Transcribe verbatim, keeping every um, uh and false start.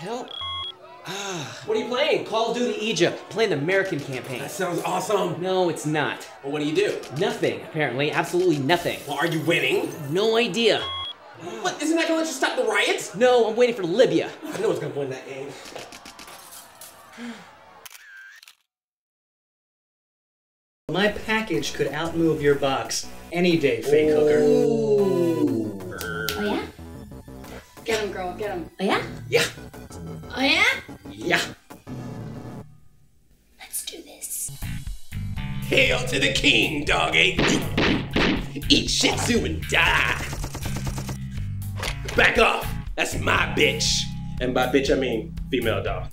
hell? Ah. What are you playing? Call of Duty Egypt. Playing the American campaign. That sounds awesome. No, it's not. Well, what do you do? Nothing, apparently. Absolutely nothing. Well, are you winning? No idea. What? Isn't that gonna let you stop the riots? No, I'm waiting for Libya. I know it's gonna win that game. My package could outmove your box any day, fake hooker. Ooh. Oh yeah? Get him, girl, get him. Oh yeah? Yeah. Oh yeah? Yeah. Let's do this. Hail to the king, doggy. Eat shih tzu and die. Back off! That's my bitch. And by bitch I mean female dog.